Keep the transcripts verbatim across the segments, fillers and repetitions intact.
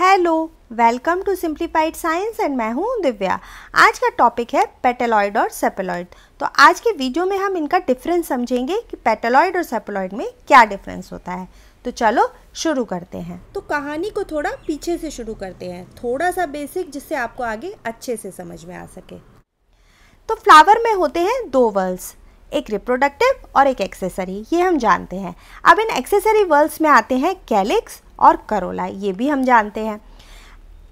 Hello, welcome to simplified science and मैं हूँ दिव्या। आज का टॉपिक है पेटेलॉइड और सेपेलॉइड। तो आज के वीडियो में हम इनका डिफरेंस समझेंगे कि पेटेलॉइड और सेपेलॉइड में क्या डिफरेंस होता है। तो चलो शुरू करते हैं। तो कहानी को थोड़ा पीछे से शुरू करते हैं, थोड़ा सा बेसिक, जिससे आपको आगे अच्छे से समझ में आ सके। तो फ्लावर में होते हैं दो वर्ल्स, एक रिप्रोडक्टिव और एक एक्सेसरी, ये हम जानते हैं। अब इन एक्सेसरी वर्ल्स में आते हैं कैलिक्स और करोला, ये भी हम जानते हैं।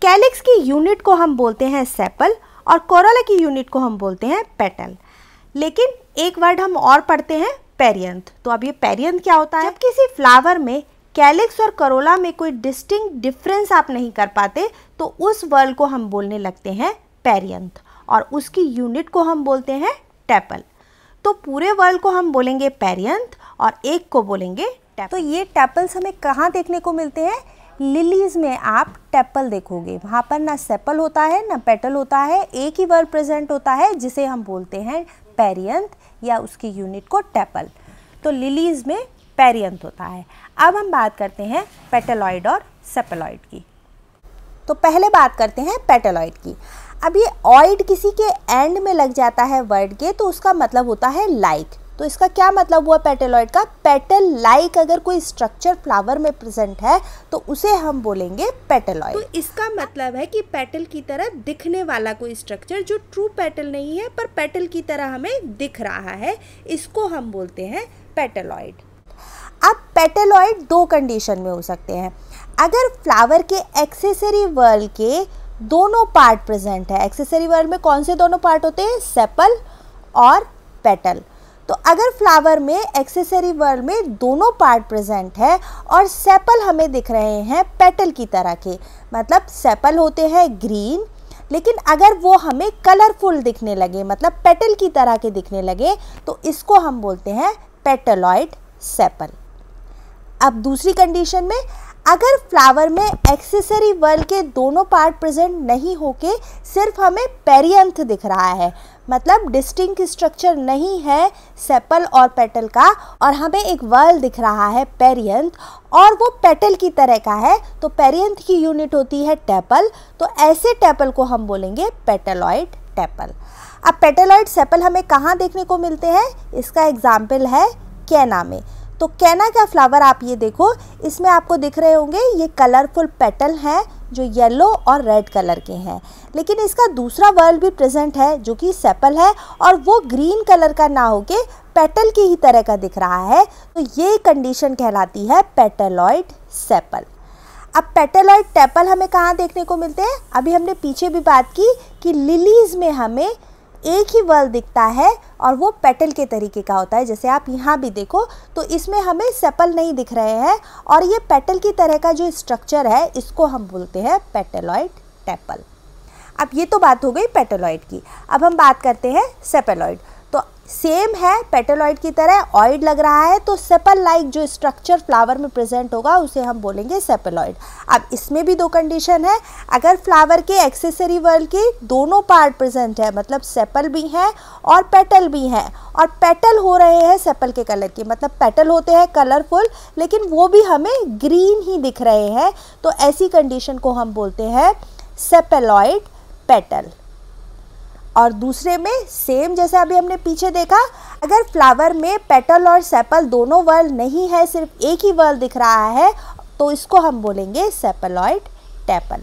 कैलिक्स की यूनिट को हम बोलते हैं सेपल और कोरोला की यूनिट को हम बोलते हैं पेटल। लेकिन एक वर्ड हम और पढ़ते हैं पेरियंथ। तो अब ये पेरियंथ क्या होता है? जब किसी फ्लावर में कैलिक्स और करोला में कोई डिस्टिंक्ट डिफरेंस आप नहीं कर पाते तो उस वर्ड को हम बोलने लगते हैं पेरियंथ और उसकी यूनिट को हम बोलते हैं टेपल। तो पूरे वर्ल्ड को हम बोलेंगे पेरियंथ और एक को बोलेंगे टेपल। तो ये टेपल्स हमें कहाँ देखने को मिलते हैं? लिलीज़ में आप टेपल देखोगे। वहाँ पर ना सेपल होता है ना पेटल होता है, एक ही वर्ड प्रेजेंट होता है जिसे हम बोलते हैं पेरियंथ या उसकी यूनिट को टेपल। तो लिलीज़ में पेरियंथ होता है। अब हम बात करते हैं पेटेलॉइड और सेपेलॉइड की। तो पहले बात करते हैं पेटेलॉइड की। अब ये ऑइड किसी के एंड में लग जाता है वर्ड के, तो उसका मतलब होता है लाइक। तो इसका क्या मतलब हुआ पेटेलॉइड का? पेटल लाइक अगर कोई स्ट्रक्चर फ्लावर में प्रेजेंट है तो उसे हम बोलेंगे पेटेलॉइड। तो इसका मतलब है कि पेटल की तरह दिखने वाला कोई स्ट्रक्चर जो ट्रू पेटल नहीं है पर पेटल की तरह हमें दिख रहा है, इसको हम बोलते हैं पेटेलॉइड। अब पेटेलॉइड दो कंडीशन में हो सकते हैं। अगर फ्लावर के एक्सेसरी वर्ल के दोनों पार्ट प्रेजेंट है। एक्सेसरी वर्ल में कौन से दोनों पार्ट होते हैं? सेपल और पेटल। तो अगर फ्लावर में एक्सेसरी वर्ल में दोनों पार्ट प्रेजेंट है और सेपल हमें दिख रहे हैं पेटल की तरह के, मतलब सेपल होते हैं ग्रीन, लेकिन अगर वो हमें कलरफुल दिखने लगे, मतलब पेटल की तरह के दिखने लगे, तो इसको हम बोलते हैं पेटेलॉइड सेपल। अब दूसरी कंडीशन में अगर फ्लावर में एक्सेसरी वर्ल के दोनों पार्ट प्रेजेंट नहीं होके सिर्फ हमें पेरियंथ दिख रहा है, मतलब डिस्टिंक्ट स्ट्रक्चर नहीं है सेपल और पेटल का और हमें एक वर्ल दिख रहा है पेरियंथ और वो पेटल की तरह का है, तो पेरियंथ की यूनिट होती है टेपल। तो ऐसे टेपल को हम बोलेंगे पेटेलॉइड टेपल। अब पेटेलॉइड सेपल हमें कहाँ देखने को मिलते हैं? इसका एग्जाम्पल है कैना में। तो कैना का फ्लावर आप ये देखो, इसमें आपको दिख रहे होंगे ये कलरफुल पेटल हैं जो येलो और रेड कलर के हैं, लेकिन इसका दूसरा वर्ल भी प्रेजेंट है जो कि सेपल है और वो ग्रीन कलर का ना होके पेटल की ही तरह का दिख रहा है। तो ये कंडीशन कहलाती है पेटेलॉइड सेपल। अब पेटेलॉइड टेपल हमें कहाँ देखने को मिलते हैं? अभी हमने पीछे भी बात की कि लिलीज़ में हमें एक ही वर्ल दिखता है और वो पेटल के तरीके का होता है, जैसे आप यहाँ भी देखो। तो इसमें हमें सेपल नहीं दिख रहे हैं और ये पेटल की तरह का जो स्ट्रक्चर है इसको हम बोलते हैं पेटेलॉइड टेपल। अब ये तो बात हो गई पेटेलॉइड की। अब हम बात करते हैं सेपेलॉइड। तो सेम है पेटेलॉइड की तरह, ऑइड लग रहा है, तो सेपल लाइक जो स्ट्रक्चर फ्लावर में प्रेजेंट होगा उसे हम बोलेंगे सेपेलॉइड। अब इसमें भी दो कंडीशन है। अगर फ्लावर के एक्सेसरी वर्ल के दोनों पार्ट प्रेजेंट है, मतलब सेपल भी हैं और पेटल भी हैं, और पेटल हो रहे हैं सेपल के कलर के, मतलब पेटल होते हैं कलरफुल लेकिन वो भी हमें ग्रीन ही दिख रहे हैं, तो ऐसी कंडीशन को हम बोलते हैं सेपेलॉइड पेटल। और दूसरे में सेम, जैसे अभी हमने पीछे देखा, अगर फ्लावर में पेटल और सेपल दोनों वर्ल नहीं है, सिर्फ एक ही वर्ल दिख रहा है, तो इसको हम बोलेंगे सेपेलॉइड टेपल।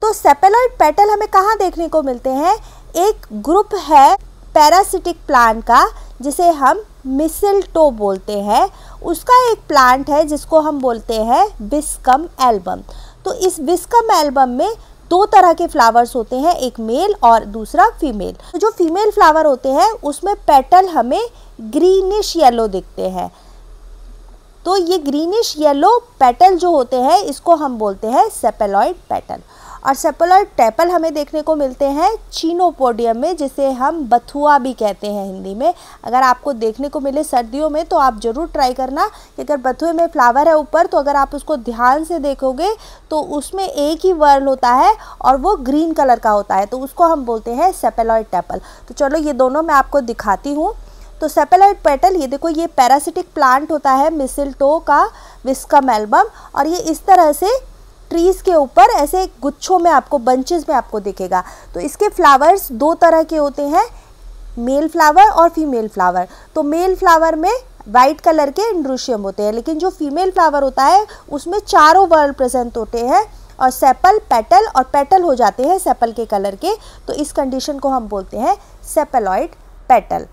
तो सेपेलॉइड पेटल हमें कहाँ देखने को मिलते हैं? एक ग्रुप है पैरासिटिक प्लांट का जिसे हम मिसल्टो बोलते हैं, उसका एक प्लांट है जिसको हम बोलते हैं विस्कम एल्बम। तो इस विस्कम एल्बम में दो तरह के फ्लावर्स होते हैं, एक मेल और दूसरा फीमेल। तो जो फीमेल फ्लावर होते हैं उसमें पेटल हमें ग्रीनिश येलो दिखते हैं, तो ये ग्रीनिश येलो पेटल जो होते हैं इसको हम बोलते हैं सेपेलॉइड पेटल। और सेपेलॉइड टेपल हमें देखने को मिलते हैं चिनोपोडियम में, जिसे हम बथुआ भी कहते हैं हिंदी में। अगर आपको देखने को मिले सर्दियों में तो आप ज़रूर ट्राई करना कि अगर बथुए में फ्लावर है ऊपर, तो अगर आप उसको ध्यान से देखोगे तो उसमें एक ही वर्ल होता है और वो ग्रीन कलर का होता है, तो उसको हम बोलते हैं सेपेलॉइड टेपल। तो चलो ये दोनों मैं आपको दिखाती हूँ। तो सेपेलॉइड पेटल, ये देखो, ये पैरासिटिक प्लांट होता है मिसल्टो का विस्कम एल्बम और ये इस तरह से ट्रीज़ के ऊपर ऐसे गुच्छों में आपको, बंचेस में आपको दिखेगा। तो इसके फ्लावर्स दो तरह के होते हैं, मेल फ्लावर और फीमेल फ्लावर। तो मेल फ्लावर में वाइट कलर के एंड्रूशियम होते हैं, लेकिन जो फीमेल फ्लावर होता है उसमें चारों वर्ल प्रेजेंट होते हैं और सेपल, पेटल और पेटल हो जाते हैं सेपल के कलर के। तो इस कंडीशन को हम बोलते हैं सेपेलॉइड पेटल।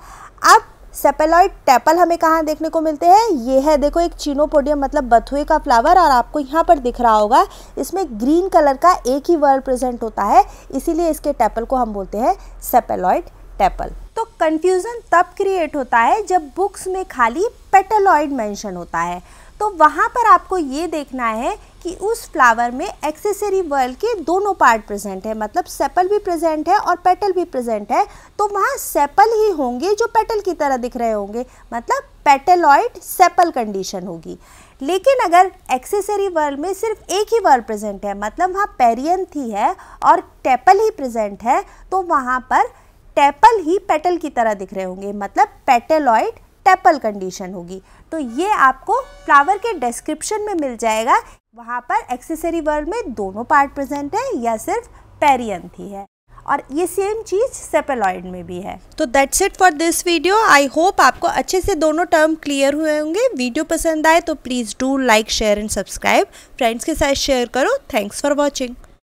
अब सेपेलॉइड टेपल हमें कहाँ देखने को मिलते हैं? ये है, देखो एक चिनोपोडियम मतलब बथुए का फ्लावर, और आपको यहाँ पर दिख रहा होगा इसमें ग्रीन कलर का एक ही वर्ल प्रेजेंट होता है, इसीलिए इसके टेपल को हम बोलते हैं सेपेलॉइड टेपल। तो कन्फ्यूज़न तब क्रिएट होता है जब बुक्स में खाली पेटलॉइड मेंशन होता है, तो वहाँ पर आपको ये देखना है कि उस फ्लावर में एक्सेसरी वर्ल के दोनों पार्ट प्रेजेंट है, मतलब सेपल भी प्रेजेंट है और पेटल भी प्रेजेंट है। तो वहाँ सेपल ही होंगे जो पेटल की तरह दिख रहे होंगे, मतलब पेटलॉइड सेपल कंडीशन होगी। लेकिन अगर एक्सेसरी वर्ल में सिर्फ एक ही वर्ल प्रेजेंट है, मतलब वहाँ पेरियंथ ही है और टेपल ही प्रेजेंट है, तो वहाँ पर टेपल ही पेटल की तरह दिख रहे होंगे, मतलब पेटलॉइड टेपल कंडीशन होगी। तो ये आपको फ्लावर के डिस्क्रिप्शन में मिल जाएगा, वहाँ पर एक्सेसरी वर्ड में दोनों पार्ट प्रेजेंट है या सिर्फ पेरियंथ ही है। और ये सेम चीज़ सेपेलॉइड में भी है। तो that's it for this video. I hope आपको अच्छे से दोनों टर्म क्लियर हुए होंगे। वीडियो पसंद आए तो please do like, share and subscribe. Friends के साथ शेयर करो। Thanks for watching.